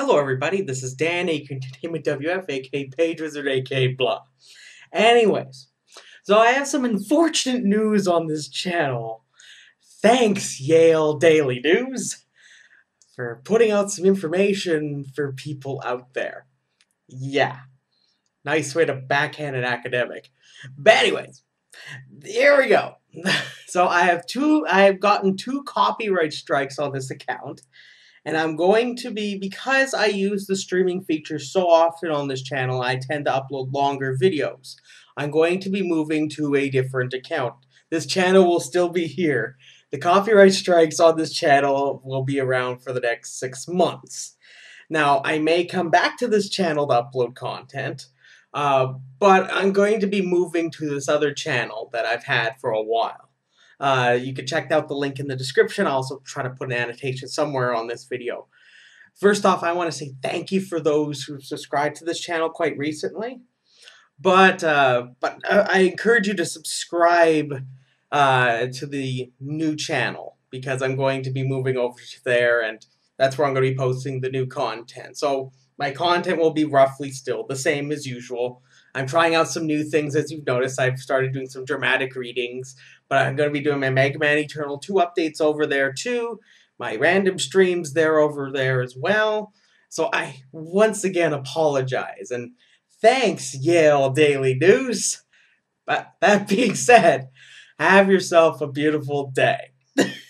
Hello everybody, this is Dan, aka Entertainmentwf, aka Page Wizard, aka blah. Anyways, so I have some unfortunate news on this channel. Thanks, Yale Daily News, for putting out some information for people out there. Yeah. Nice way to backhand an academic. But anyways, here we go. So I have gotten two copyright strikes on this account. And I'm going to be, because I use the streaming feature so often on this channel, I tend to upload longer videos. I'm going to be moving to a different account. This channel will still be here. The copyright strikes on this channel will be around for the next 6 months. Now, I may come back to this channel to upload content, but I'm going to be moving to this other channel that I've had for a while. You can check out the link in the description. I'll also try to put an annotation somewhere on this video. First off, I want to say thank you for those who subscribed to this channel quite recently. But I encourage you to subscribe to the new channel, because I'm going to be moving over to there, and that's where I'm going to be posting the new content. So my content will be roughly still the same as usual. I'm trying out some new things, as you've noticed. I've started doing some dramatic readings, but I'm going to be doing my Mega Man Eternal 2 updates over there too, my random streams there over there as well. So I once again apologize, and thanks, Yale Daily News. But that being said, have yourself a beautiful day.